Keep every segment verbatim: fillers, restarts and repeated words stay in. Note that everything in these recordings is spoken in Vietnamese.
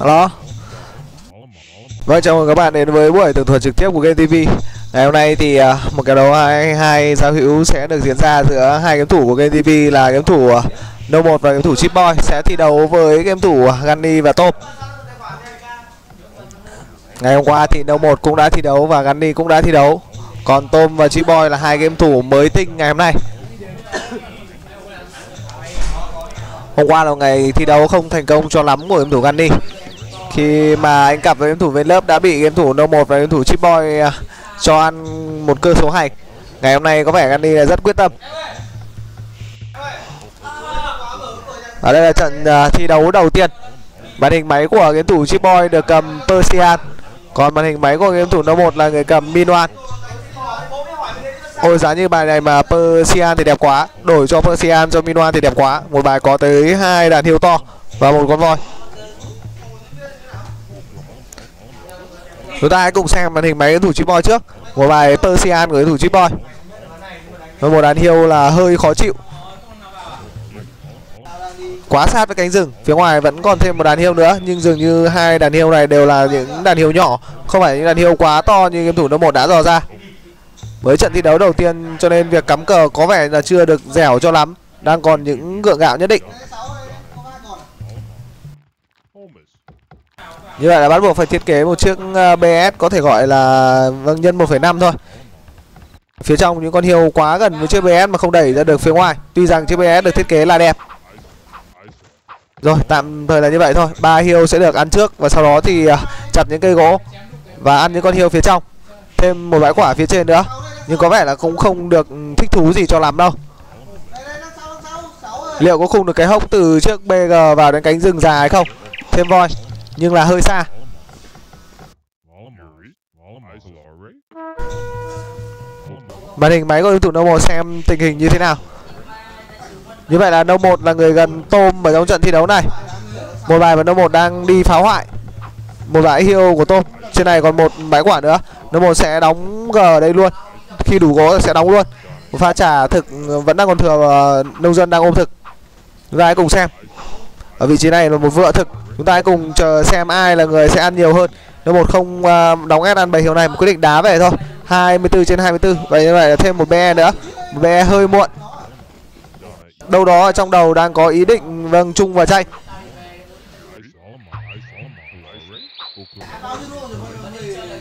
Alo. Vâng, chào mừng các bạn đến với buổi tường thuật trực tiếp của Game ti vi. Ngày hôm nay thì một cái đấu hai hai giao hữu sẽ được diễn ra giữa hai game thủ của Game ti vi là game thủ No một và game thủ Chipboy sẽ thi đấu với game thủ Gunny và Tom. Ngày hôm qua thì No một cũng đã thi đấu và Gunny cũng đã thi đấu. Còn Tom và Chipboy là hai game thủ mới tinh ngày hôm nay. Hôm qua là ngày thi đấu không thành công cho lắm của game thủ Gunny, khi mà anh cặp với game thủ bên lớp đã bị game thủ No một và game thủ Chipboy cho ăn một cơ số hạch. Ngày hôm nay có vẻ Gunny là rất quyết tâm. Ở đây là trận thi đấu đầu tiên. Màn hình máy của game thủ Chipboy được cầm Persian, còn màn hình máy của game thủ No một là người cầm Minoan. Ôi, giá như bài này mà Persian thì đẹp quá, đổi cho Persian cho Minoan thì đẹp quá. Một bài có tới hai đàn hiêu to và một con voi. Chúng ta hãy cùng xem màn hình máy game thủ Chipboy trước. Một bài Persian của game thủ Chipboy, một đàn hiêu là hơi khó chịu. Quá sát với cánh rừng, phía ngoài vẫn còn thêm một đàn hiêu nữa, nhưng dường như hai đàn hiêu này đều là những đàn hiêu nhỏ, không phải những đàn hiêu quá to như game thủ No một đã dò ra. Với trận thi đấu đầu tiên cho nên việc cắm cờ có vẻ là chưa được dẻo cho lắm, đang còn những gượng gạo nhất định. Như vậy là bắt buộc phải thiết kế một chiếc bê ét có thể gọi là vâng nhân một phẩy năm thôi. Phía trong những con hiêu quá gần với chiếc bê ét mà không đẩy ra được phía ngoài. Tuy rằng chiếc bê ét được thiết kế là đẹp. Rồi, tạm thời là như vậy thôi. Ba hiêu sẽ được ăn trước và sau đó thì chặt những cây gỗ và ăn những con hiêu phía trong. Thêm một bãi quả phía trên nữa, nhưng có vẻ là cũng không được thích thú gì cho lắm đâu. Liệu có khung được cái hốc từ chiếc bê giê vào đến cánh rừng già hay không? Thêm voi, nhưng là hơi xa. Màn hình máy của game thủ No một xem tình hình như thế nào. Như vậy là No một là người gần Tom ở trong trận thi đấu này. Một bài mà No một đang đi phá hoại. Một bãi hiêu của Tom. Trên này còn một bãi quả nữa. No một sẽ đóng G ở đây luôn. Khi đủ gỗ sẽ đóng luôn. Một pha trả thực vẫn đang còn thừa, nông dân đang ôm thực. Chúng ta hãy cùng xem. Ở vị trí này là một vựa thực. Chúng ta hãy cùng chờ xem ai là người sẽ ăn nhiều hơn. No một không đóng ép ăn bầy hiêu này, một quyết định đá về thôi. hai mươi tư trên hai mươi tư. Vậy như vậy là thêm một bê e nữa. Một bê e hơi muộn. Đâu đó ở trong đầu đang có ý định vâng chung và tranh.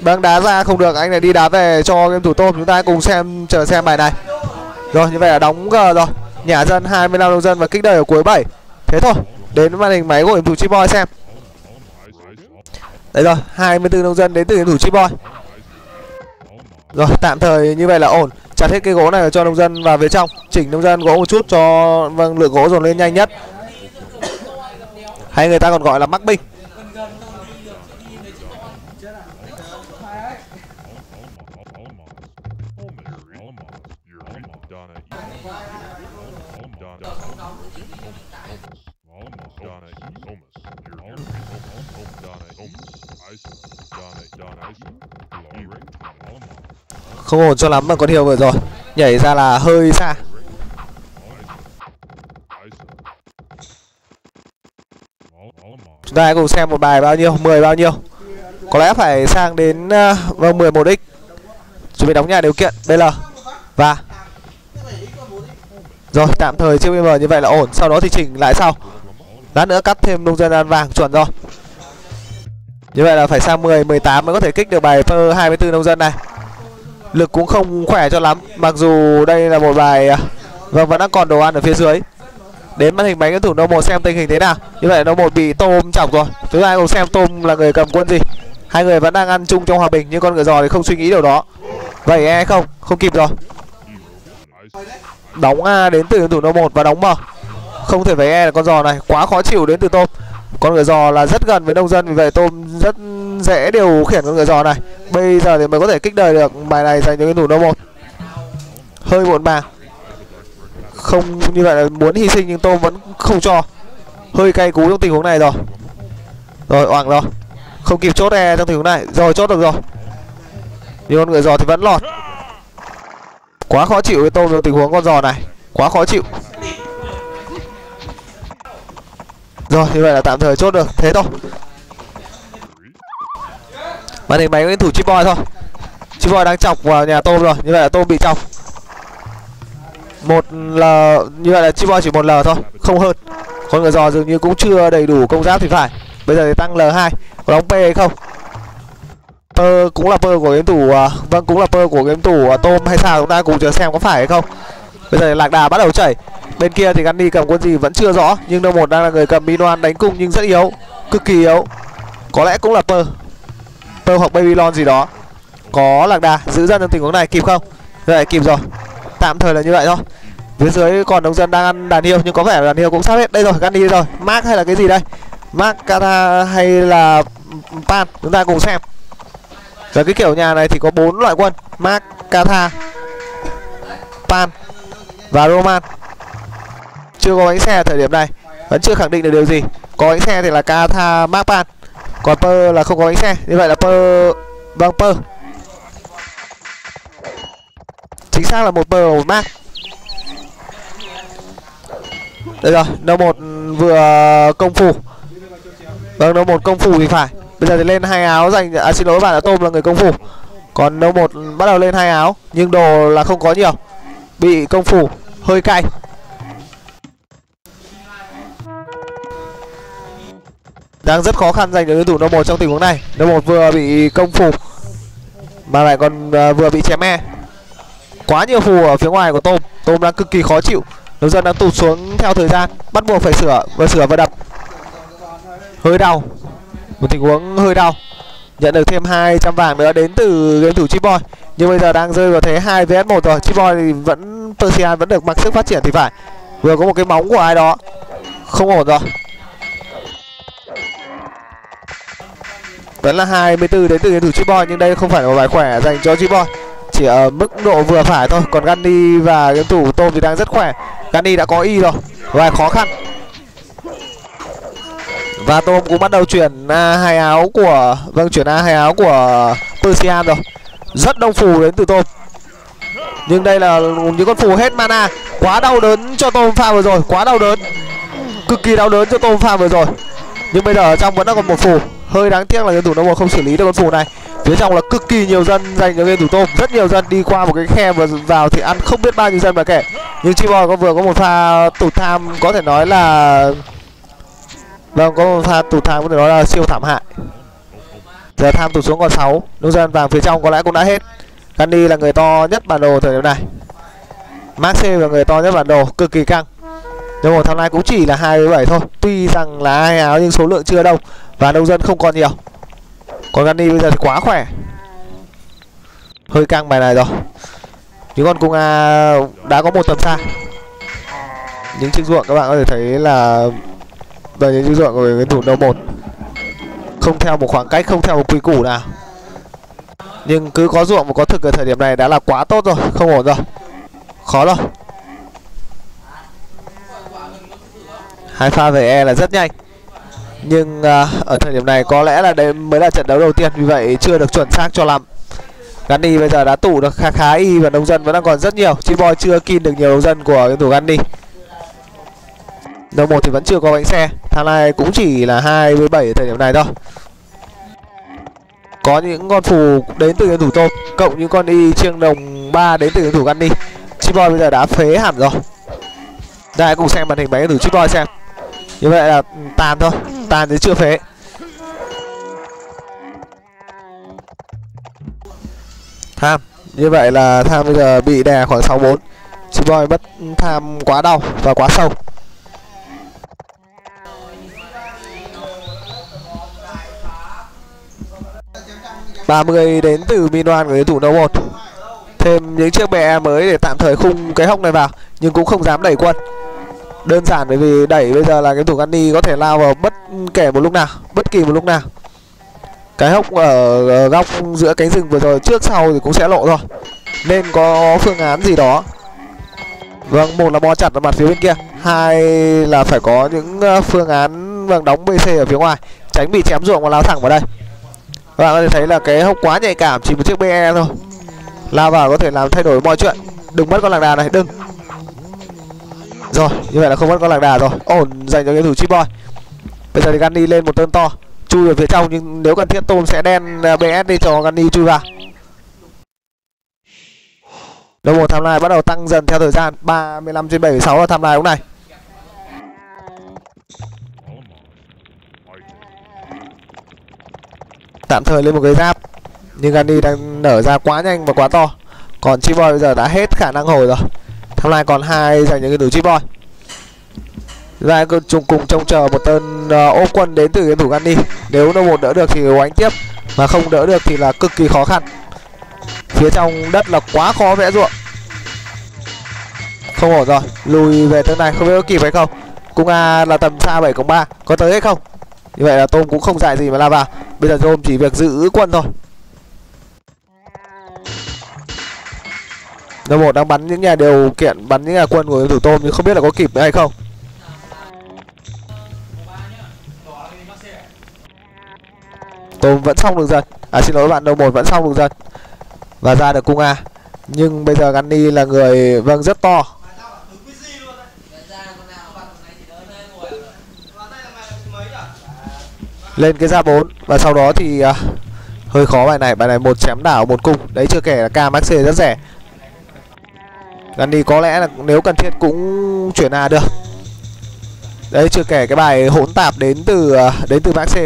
Đang đá ra không được, anh này đi đá về cho game thủ Tom. Chúng ta cùng xem chờ xem bài này. Rồi, như vậy là đóng G rồi. Nhả dân hai mươi lăm nông dân và kích đời ở cuối bảy. Thế thôi, đến màn hình máy của game thủ Chipboy xem. Đấy rồi, hai mươi tư nông dân đến từ game thủ Chipboy. Rồi, tạm thời như vậy là ổn. Chặt hết cái gỗ này cho nông dân vào phía trong. Chỉnh nông dân gỗ một chút cho vâng lượng gỗ dồn lên nhanh nhất. Hay người ta còn gọi là mắc binh. Không ổn cho lắm mà con hiêu vừa rồi nhảy ra là hơi xa. Chúng ta hãy cùng xem một bài bao nhiêu, mười bao nhiêu. Có lẽ phải sang đến uh, vâng mười một x. Chuẩn bị đóng nhà điều kiện bê lờ và rồi tạm thời chiếc bê em như vậy là ổn, sau đó thì chỉnh lại sau. Lát nữa cắt thêm nông dân ăn vàng chuẩn rồi. Như vậy là phải sang mười, mười tám mới có thể kích được bài pơ hai mươi tư nông dân này. Lực cũng không khỏe cho lắm, mặc dù đây là một bài vâng vẫn đang còn đồ ăn ở phía dưới. Đến màn hình máy game thủ No một xem tình hình thế nào. Như vậy No một bị Tom chọc rồi. Chúng ta cùng xem Tom là người cầm quân gì. Hai người vẫn đang ăn chung trong hòa bình, nhưng con ngựa giò thì không suy nghĩ điều đó. Vậy e không, không kịp rồi. Đóng A đến từ game thủ No một và đóng M. Không thể phải e là con giò này, quá khó chịu đến từ Tom. Con ngựa giò là rất gần với nông dân, vì vậy Tom rất dễ điều khiển con ngựa giò này. Bây giờ thì mới có thể kích đời được bài này dành cho game thủ No một. Hơi muộn màng. Không, như vậy là muốn hy sinh nhưng Tom vẫn không cho. Hơi cay cú trong tình huống này rồi. Rồi, oảng rồi. Không kịp chốt e trong tình huống này. Rồi, chốt được rồi. Nhưng con ngựa giò thì vẫn lọt. Quá khó chịu với Tom trong tình huống con giò này. Quá khó chịu. Rồi như vậy là tạm thời chốt được thế thôi. Màn hình máy có thủ Chipboy thôi. Chipboy đang chọc vào nhà Tom rồi, như vậy là Tom bị chọc. Một lờ, như vậy là Chipboy chỉ một lờ thôi, không hơn. Con người giò dường như cũng chưa đầy đủ công giáp thì phải. Bây giờ thì tăng lờ hai, có đóng P hay không? Pơ cũng là pơ của game thủ, uh, vâng cũng là pơ của game thủ uh, Tom hay sao, chúng ta cùng chờ xem có phải hay không. Bây giờ thì lạc đà bắt đầu chảy. Bên kia thì Gunny cầm quân gì vẫn chưa rõ, nhưng đâu một đang là người cầm Minoan đánh cung nhưng rất yếu, cực kỳ yếu. Có lẽ cũng là pơ, pơ hoặc Babylon gì đó. Có lạc đà giữ dân trong tình huống này kịp không? Vậy kịp rồi. Tạm thời là như vậy thôi. Phía dưới còn nông dân đang ăn đàn hiêu nhưng có vẻ là đàn hiêu cũng sắp hết. Đây rồi, Gunny rồi. Mark hay là cái gì đây? Mark, Kata hay là Pan, chúng ta cùng xem. Và cái kiểu nhà này thì có bốn loại quân: Mark, Kata, Pan và Roman. Chưa có bánh xe ở thời điểm này, vẫn chưa khẳng định được điều gì. Có bánh xe thì là Kata, Mark, Pan. Còn Per là không có bánh xe. Như vậy là Per, vâng Per. Chính xác là một Per và một Mark. Đây rồi, no một vừa công phủ. Vâng, no một công phủ thì phải. Bây giờ thì lên hai áo dành, à xin lỗi bạn, đã Tom là người công phủ. Còn no một bắt đầu lên hai áo, nhưng đồ là không có nhiều, bị công phủ hơi cay. Đang rất khó khăn giành được đối thủ no một trong tình huống này. no một vừa bị công phủ mà lại còn uh, vừa bị chém e. Quá nhiều phù ở phía ngoài của Tom. Tom đang cực kỳ khó chịu. Nông dân đang tụt xuống theo thời gian, bắt buộc phải sửa và sửa và đập. Hơi đau, một tình huống hơi đau. Nhận được thêm hai trăm vàng nữa đến từ game thủ Chipboy. Nhưng bây giờ đang rơi vào thế hai vs một rồi. Chipboy thì vẫn, Persian vẫn được mặc sức phát triển thì phải. Vừa có một cái móng của ai đó, không ổn rồi. Vẫn là hai mươi tư đến từ game thủ Chipboy, nhưng đây không phải là một bài khỏe dành cho Chipboy, chỉ ở mức độ vừa phải thôi. Còn Gunny và game thủ Tom thì đang rất khỏe. Gunny đã có Y rồi, và khó khăn. Và Tom cũng bắt đầu chuyển A hai áo của, vâng chuyển A hai áo của Persian rồi. Rất đông phù đến từ Tom. Nhưng đây là những con phù hết mana. Quá đau đớn cho Tom pha vừa rồi, quá đau đớn. Cực kỳ đau đớn cho Tom pha vừa rồi. Nhưng bây giờ ở trong vẫn đang còn một phù. Hơi đáng tiếc là game thủ no một không xử lý được con phù này. Phía trong là cực kỳ nhiều dân dành cho game thủ Tom. Rất nhiều dân đi qua một cái khe và vào thì ăn không biết bao nhiêu dân mà kể. Nhưng Chipboy có vừa có một pha tụt tham có thể nói là... Vâng, có một pha tụt tham có thể nói là siêu thảm hại. Giờ tham tụt xuống còn sáu. Nông dân vàng phía trong có lẽ cũng đã hết. Gunny là người to nhất bản đồ thời điểm này. Mark C là người to nhất bản đồ, cực kỳ căng. Nhưng mà thằng này cũng chỉ là hai mươi bảy thôi. Tuy rằng là hai áo nhưng số lượng chưa đông. Và nông dân không còn nhiều. Còn Gunny bây giờ thì quá khỏe. Hơi căng bài này rồi. Những con cung A đã có một tầm xa. Những chiếc ruộng các bạn có thể thấy là và những chiếc ruộng của người thủ no một. Không theo một khoảng cách, không theo một quy củ nào. Nhưng cứ có ruộng và có thực ở thời điểm này đã là quá tốt rồi, không ổn rồi. Khó rồi. Hai pha về E là rất nhanh. Nhưng uh, ở thời điểm này có lẽ là đấy mới là trận đấu đầu tiên, vì vậy chưa được chuẩn xác cho lắm. Gunny bây giờ đã tủ được khá khá Y và nông dân vẫn đang còn rất nhiều. Chipboy chưa kin được nhiều nông dân của game thủ Gunny. no một thì vẫn chưa có bánh xe. Thằng này cũng chỉ là hai mươi bảy ở thời điểm này thôi. Có những con phù đến từ game thủ Tom, cộng những con Y chiêng đồng ba đến từ game thủ Gunny. Chipboy bây giờ đã phế hẳn rồi. Đây hãy cùng xem màn hình máy game thủ Chipboy xem. Như vậy là tàn thôi, tàn thì chưa phế. Tham, như vậy là tham bây giờ bị đè khoảng sáu bốn. Chipboy mất tham quá đau và quá sâu. ba mươi đến từ Minoan của đối thủ no một. Thêm những chiếc bè mới để tạm thời khung cái hốc này vào, nhưng cũng không dám đẩy quân. Đơn giản bởi vì đẩy bây giờ là cái thủ Gunny có thể lao vào bất kể một lúc nào, bất kỳ một lúc nào. Cái hốc ở góc giữa cánh rừng vừa rồi trước sau thì cũng sẽ lộ rồi, nên có phương án gì đó. Vâng, một là bo chặt ở mặt phía bên kia, hai là phải có những phương án vâng đóng bê xê ở phía ngoài, tránh bị chém ruộng và lao thẳng vào đây. Các bạn có thể thấy là cái hốc quá nhạy cảm, chỉ một chiếc bê e thôi lao vào có thể làm thay đổi mọi chuyện. Đừng mất con lạc đà này, đừng. Rồi, như vậy là không mất con lạc đà rồi. Ổn dành cho game thủ Chipboy. Bây giờ thì Gunny lên một tên to, chui vào phía trong, nhưng nếu cần thiết Tom sẽ đen bê ét đi cho Gunny chui vào. Đầu một timeline bắt đầu tăng dần theo thời gian, ba mươi lăm trên bảy mươi sáu là timeline lúc này. Tạm thời lên một cái giáp, nhưng Gunny đang nở ra quá nhanh và quá to. Còn Chipboy bây giờ đã hết khả năng hồi rồi. Timeline còn hai dành cho game thủ Chipboy. Ra cùng cùng trông chờ một tên uh, ốp quân đến từ game thủ Gunny. Nếu nó một đỡ được thì đánh tiếp, mà không đỡ được thì là cực kỳ khó khăn. Phía trong đất là quá khó vẽ ruộng. Không ổn rồi, lùi về tới này, không biết có kịp hay không. Cung A là tầm xa bảy cộng ba, có tới hay không? Như vậy là Tom cũng không dạy gì mà la vào. Bây giờ Tom chỉ việc giữ quân thôi. Nó một đang bắn những nhà điều kiện, bắn những nhà quân của game thủ Tom, nhưng không biết là có kịp hay không. Tom vẫn xong được dần. À xin lỗi bạn, Đầu một vẫn xong được dần. Và ra được cung A. Nhưng bây giờ Gunny là người vâng rất to. Lên cái ra bốn. Và sau đó thì à, hơi khó bài này. Bài này một chém đảo một cung. Đấy chưa kể là ca em xê rất rẻ. Gunny có lẽ là nếu cần thiết cũng chuyển A được. Đấy chưa kể cái bài hỗn tạp đến từ đến từ Max C.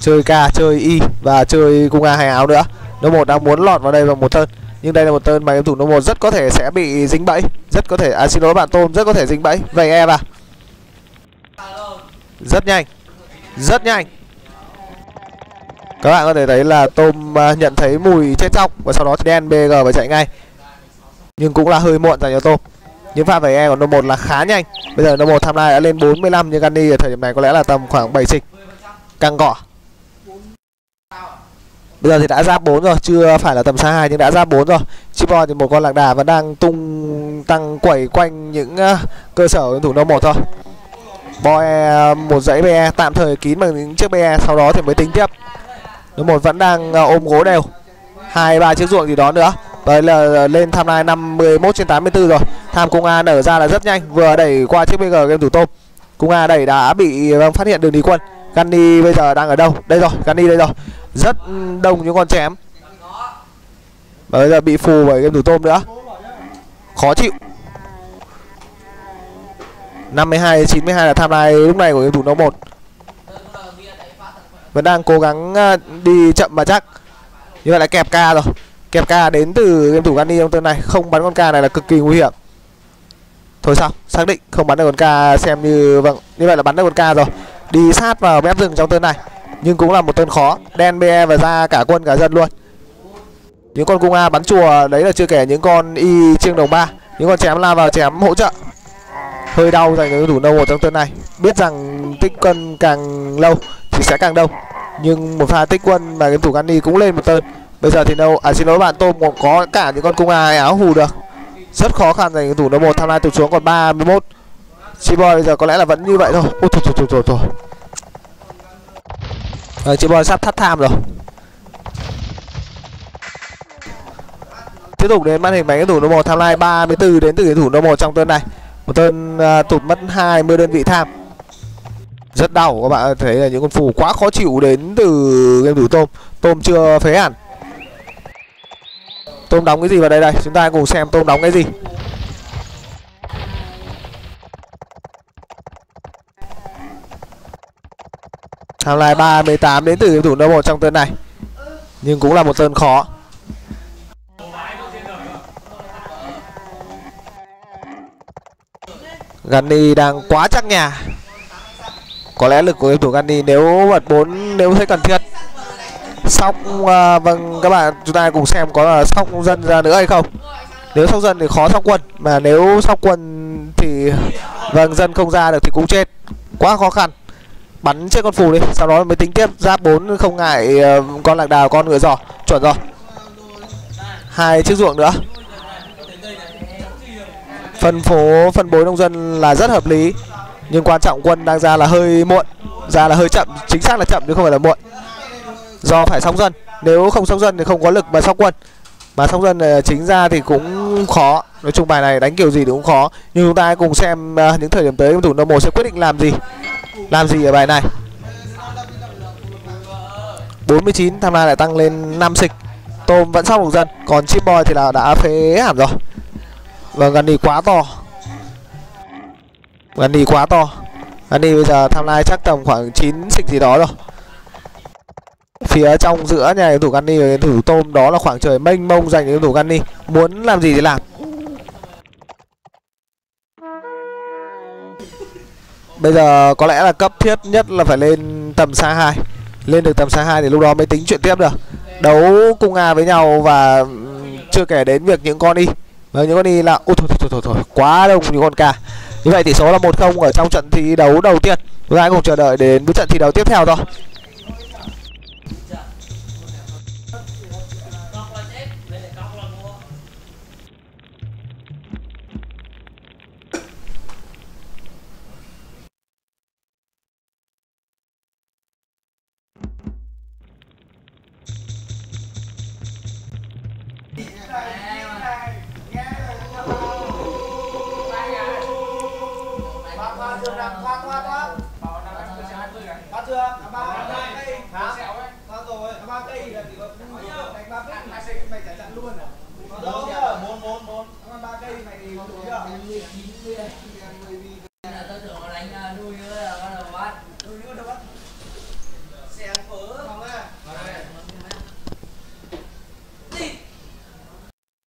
Chơi K, chơi Y và chơi cung A hay áo nữa. No một đang muốn lọt vào đây vào một tên, nhưng đây là một tên mà game thủ No một rất có thể sẽ bị dính bẫy, rất có thể, à xin lỗi bạn Tom, rất có thể dính bẫy. Vậy em à. Rất nhanh. Rất nhanh. Các bạn có thể thấy là Tom nhận thấy mùi chết chóc và sau đó thì đen bê giê và chạy ngay. Nhưng cũng là hơi muộn dành cho Tom. Những pha về e của No một là khá nhanh. Bây giờ No một tham lai đã lên bốn mươi lăm, nhưng Gunny ở thời điểm này có lẽ là tầm khoảng bảy xịch. Căng cỏ. Bây giờ thì đã giáp bốn rồi, chưa phải là tầm xa hai nhưng đã giáp bốn rồi. Chipboy thì một con lạc đà vẫn đang tung tăng quẩy quanh những uh, cơ sở game thủ No một thôi. Boy uh, một dãy bê e tạm thời kín bằng những chiếc bê e, sau đó thì mới tính tiếp. No một vẫn đang uh, ôm gối đều. Hai ba chiếc ruộng gì đó nữa. Đấy là lên timeline năm mươi mốt trên tám mươi tư rồi. Tham cung A nở ra là rất nhanh, vừa đẩy qua chiếc bê giê game thủ Tom. Cung A đẩy đã bị phát hiện đường đi quân. Gunny bây giờ đang ở đâu? Đây rồi, Gunny đây rồi. Rất đông những con chém. Và bây giờ bị phù bởi game thủ Tom nữa. Khó chịu. năm mươi hai chín mươi hai là timeline lúc này của game thủ No một. Vẫn đang cố gắng đi chậm mà chắc. Như vậy lại kẹp K rồi. Kẹp K đến từ game thủ Gunny trong tên này. Không bắn con K này là cực kỳ nguy hiểm. Thôi sao, xác định không bắn được con K xem như... Vâng, như vậy là bắn được con K rồi. Đi sát vào mép rừng trong tên này. Nhưng cũng là một tên khó. Đen bê e và ra cả quân cả dân luôn. Những con cung A bắn chùa. Đấy là chưa kể những con Y chiêng đồng ba. Những con chém la vào chém hỗ trợ. Hơi đau dành cho thủ No một trong tên này. Biết rằng tích quân càng lâu thì sẽ càng đông. Nhưng một pha tích quân mà game thủ Gunny cũng lên một tên. Bây giờ thì đâu no, à xin lỗi bạn Tom, có cả những con cung A áo hù được. Rất khó khăn dành thủ No một. Tham lai tụt xuống còn ba mươi mốt. Chipboy bây giờ có lẽ là vẫn như vậy thôi. Ôi thôi thôi thôi thôi. Ờ, Chipboy sắp thắt tham rồi. Tiếp tục đến màn hình máy game thủ No một. Tham lai ba mươi tư đến từ game thủ No một trong tên này. Một tên uh, tụt mất hai mươi đơn vị tham. Rất đau, các bạn thấy là những con phù quá khó chịu đến từ game thủ Tom. Tom chưa phế hẳn. Tom đóng cái gì vào đây đây? Chúng ta cùng xem Tom đóng cái gì. Timeline ba mươi tám đến từ game thủ No một trong tên này. Nhưng cũng là một tên khó. Gunny đang quá chắc nhà. Có lẽ lực của game thủ Gunny nếu bật bốn nếu thấy cần thiết. Sóc uh, vâng các bạn, chúng ta cùng xem có là sóc dân ra nữa hay không. Nếu sóc dân thì khó sóc quân, mà nếu sóc quân thì vâng dân không ra được thì cũng chết. Quá khó khăn. Bắn chết con phù đi, sau đó mới tính tiếp. Giáp bốn không ngại uh, con lạc đà, con ngựa giỏ, chuẩn rồi. Hai chiếc ruộng nữa. Phân phố phân bối nông dân là rất hợp lý, nhưng quan trọng quân đang ra là hơi muộn, ra là hơi chậm, chính xác là chậm chứ không phải là muộn. Do phải sóng dân, nếu không sóng dân thì không có lực mà sóng quân. Mà sóng dân chính ra thì cũng khó. Nói chung bài này đánh kiểu gì thì cũng khó. Nhưng chúng ta hãy cùng xem những thời điểm tới game thủ No một sẽ quyết định làm gì. Làm gì ở bài này. bốn mươi chín, tham gia lại tăng lên năm xịch. Tom vẫn sóc một dân, còn Chipboy thì là đã phế hẳn rồi. Và Gunny quá to, Gunny quá to. Gunny bây giờ tham lai chắc tầm khoảng chín xịch gì đó rồi. Phía trong giữa nhà thủ Gunny và thủ Tom đó là khoảng trời mênh mông dành cho thủ Gunny, muốn làm gì thì làm. Bây giờ có lẽ là cấp thiết nhất là phải lên tầm xa hai. Lên được tầm xa hai thì lúc đó mới tính chuyện tiếp được. Đấu cung A với nhau và chưa kể đến việc những con y. Và những con y là... Ôi thôi thôi thôi thôi, quá đông những con K. Như vậy tỷ số là một không ở trong trận thi đấu đầu tiên. Chúng ta cùng chờ đợi đến với trận thi đấu tiếp theo thôi. Hãy subscribe cho kênh Game ti vi.